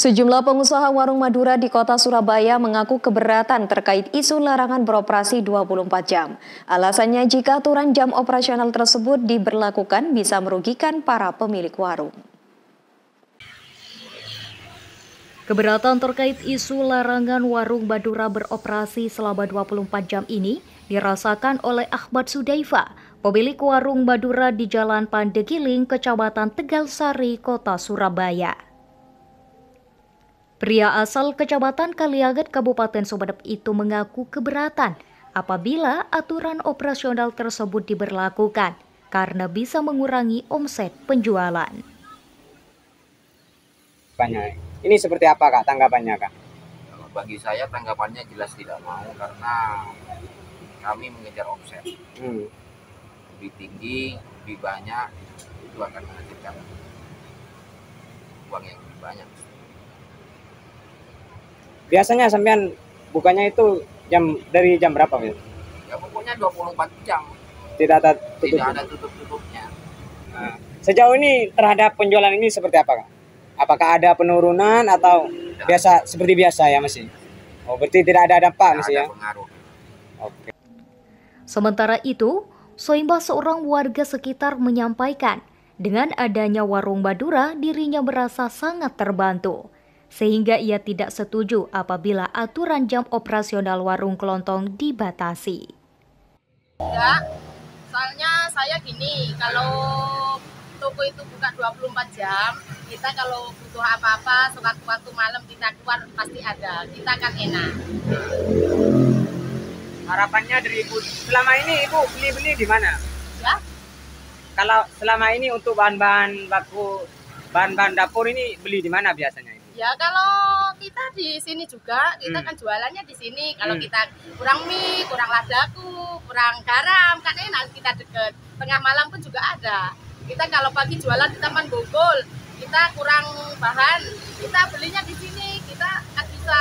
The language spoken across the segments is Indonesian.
Sejumlah pengusaha warung Madura di kota Surabaya mengaku keberatan terkait isu larangan beroperasi 24 jam. Alasannya jika aturan jam operasional tersebut diberlakukan bisa merugikan para pemilik warung. Keberatan terkait isu larangan warung Madura beroperasi selama 24 jam ini dirasakan oleh Ahmad Sudaifah, pemilik warung Madura di Jalan Pandegiling, Kecamatan Tegal Sari, Kota Surabaya. Pria asal Kecamatan Kaliaget, Kabupaten Sobadep itu mengaku keberatan apabila aturan operasional tersebut diberlakukan karena bisa mengurangi omset penjualan. Ini seperti apa, Kak, tanggapannya, Kak? Bagi saya tanggapannya jelas tidak mau karena kami mengejar omset. Lebih tinggi, lebih banyak, itu akan menghasilkan uang yang lebih banyak. Biasanya sampean bukannya itu dari jam berapa, Mas? Ya pokoknya 24 jam. Tidak ada tutup-tutupnya. Nah, sejauh ini terhadap penjualan ini seperti apa, Kak? Apakah ada penurunan atau biasa seperti biasa ya, Mas? Oh, berarti tidak ada dampak, Mas ya. Oke. Sementara itu, Soimbah, seorang warga sekitar, menyampaikan dengan adanya warung Madura dirinya merasa sangat terbantu, sehingga ia tidak setuju apabila aturan jam operasional warung kelontong dibatasi. Enggak, soalnya saya gini, kalau toko itu buka 24 jam, kita kalau butuh apa-apa, sewaktu-waktu malam kita keluar pasti ada, kita akan enak. Harapannya dari Ibu, selama ini Ibu beli-beli di mana? Ya. Kalau selama ini untuk bahan-bahan baku, bahan-bahan dapur ini beli di mana biasanya? Ya kalau kita di sini juga, kita kan jualannya di sini. Kalau kita kurang mie, kurang ladaku, kurang garam, kan enak, kita deket. Tengah malam pun juga ada. Kita kalau pagi jualan di Taman Bogol, kita kurang bahan, kita belinya di sini, kita kan bisa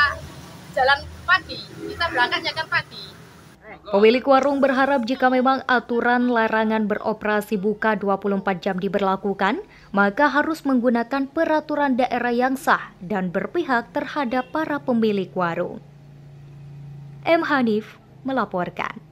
jalan pagi, kita berangkatnya kan pagi. Pemilik warung berharap jika memang aturan larangan beroperasi buka 24 jam diberlakukan, maka harus menggunakan peraturan daerah yang sah dan berpihak terhadap para pemilik warung. M. Hanif melaporkan.